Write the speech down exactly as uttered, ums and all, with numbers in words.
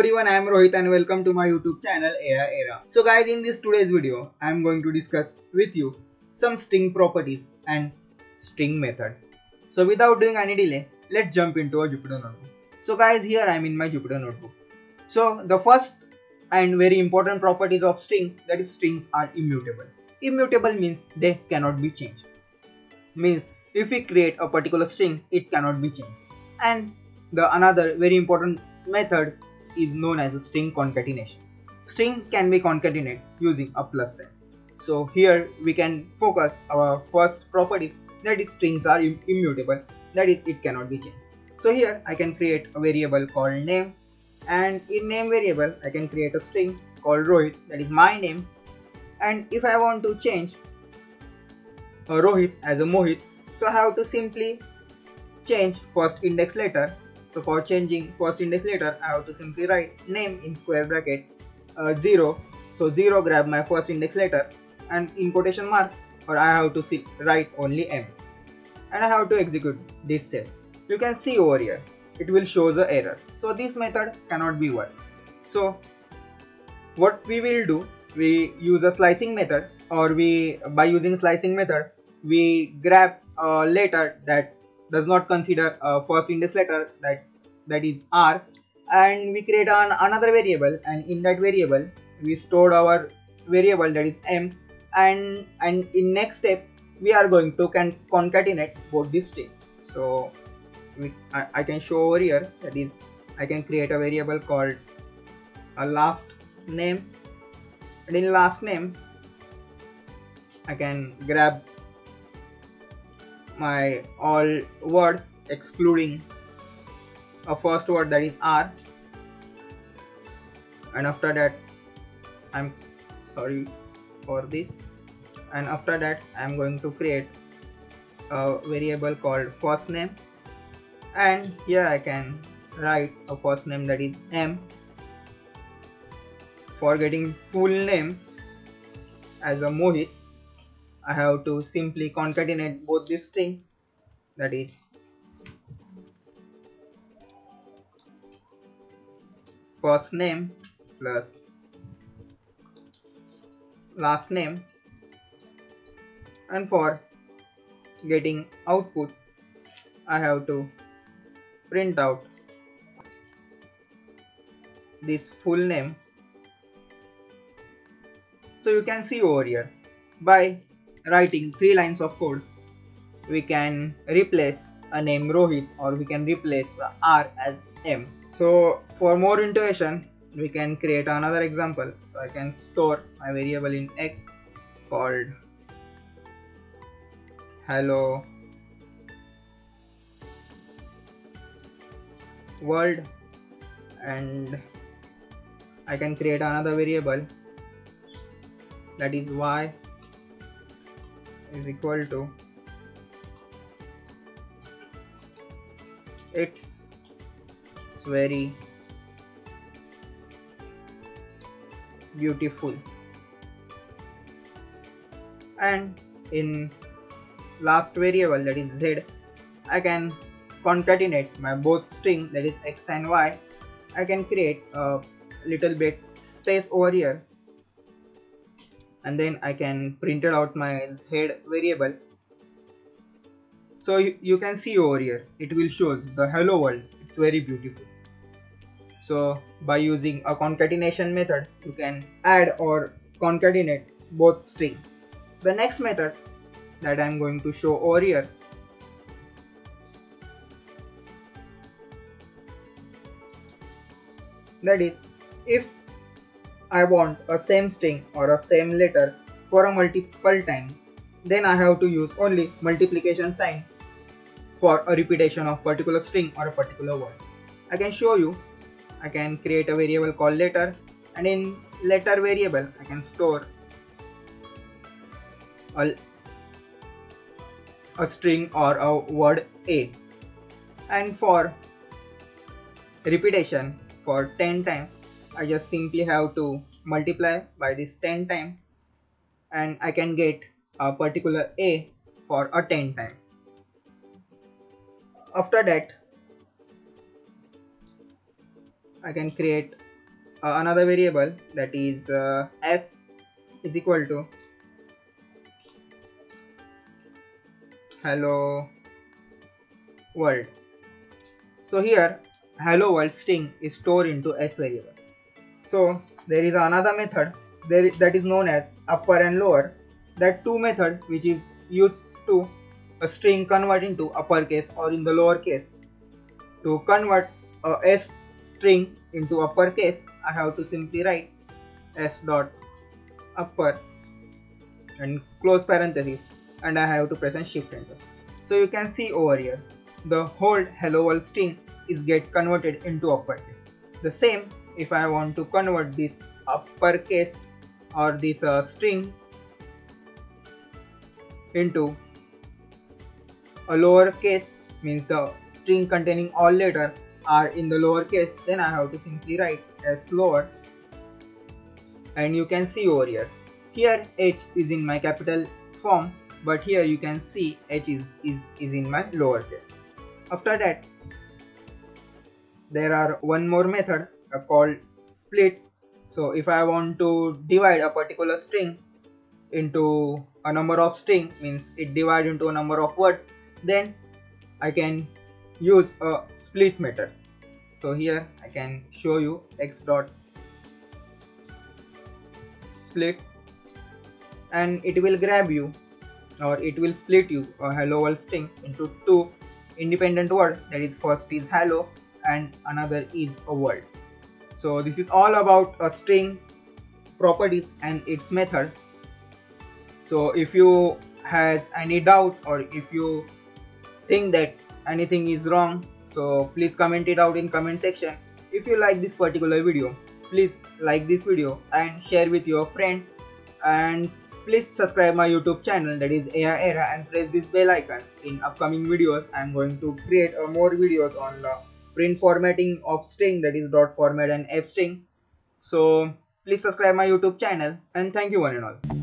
everyone, I am Rohit and welcome to my YouTube channel A I Era. So guys, in this today's video, I am going to discuss with you some string properties and string methods. So without doing any delay, let's jump into our Jupyter notebook. So guys, here I am in my Jupyter notebook. So the first and very important properties of string, that is strings are immutable. Immutable means they cannot be changed. Means if we create a particular string, it cannot be changed. And the another very important method is known as a string concatenation. String can be concatenated using a plus sign. So here we can focus our first property, that is strings are immutable, that is it cannot be changed. So here I can create a variable called name, and in name variable I can create a string called Rohit, that is my name, and if I want to change a Rohit as a Mohit, so I have to simply change first index letter. So for changing first index letter, I have to simply write name in square bracket uh, zero, so zero grab my first index letter and in quotation mark, or I have to see, write only M, and I have to execute this cell. You can see over here it will show the error. So this method cannot be worked. So what we will do, we use a slicing method, or we by using slicing method we grab a letter that does not consider a first index letter, that that is R, and we create an another variable, and in that variable we store our variable that is M, and and in next step we are going to can concatenate both these strings. So we, I, I can show over here, that is I can create a variable called a last name, and in last name I can grab my all words excluding a first word that is R, and after that I'm sorry for this, and after that I'm going to create a variable called first name, and here I can write a first name that is M. For getting full name as a Mohit, I have to simply concatenate both this string, that is first name plus last name, and for getting output I have to print out this full name. So you can see over here, by writing three lines of code we can replace a name Rohit, or we can replace the R as M. So for more intuition we can create another example. So I can store my variable in X called hello world, and I can create another variable that is Y is equal to it's very beautiful, and in last variable that is Z I can concatenate my both string that is X and Y. I can create a little bit space over here, and then I can print out my Z variable. So you, you can see over here it will show the hello world, it's very beautiful. So by using a concatenation method you can add or concatenate both strings. The next method that I am going to show over here that is if I want a same string or a same letter for a multiple time, then I have to use only multiplication sign for a repetition of particular string or a particular word. I can show you, I can create a variable called letter, and in letter variable I can store a, a string or a word A, and for repetition for ten times I just simply have to multiply by this ten times, and I can get a particular A for a ten time. After that I can create uh, another variable that is uh, s is equal to hello world. So here hello world string is stored into s variable. So there is another method there that is known as upper and lower. That two method which is used to a string convert into uppercase or in the lowercase. To convert a s string into uppercase, I have to simply write s dot upper and close parenthesis, and I have to press and shift enter. So you can see over here the whole hello world string is get converted into uppercase. The same if I want to convert this uppercase or this uh, string into a lowercase, means the string containing all letters are in the lowercase, then I have to simply write s lower, and you can see over here. Here h is in my capital form, but here you can see h is, is, is in my lowercase. After that, there are one more method called split. So if I want to divide a particular string into a number of string, means it divides into a number of words, then I can use a split method. So here I can show you x dot split, and it will grab you or it will split you a hello world string into two independent words, that is first is hello and another is a world. So this is all about a string properties and its method. So if you has any doubt or if you think that anything is wrong, so please comment it out in comment section. If you like this particular video, please like this video and share with your friend, and please subscribe my YouTube channel, that is A I Era, and press this bell icon. In upcoming videos I am going to create uh, more videos on the print formatting of string, that is dot format and f string. So please subscribe my YouTube channel, and thank you one and all.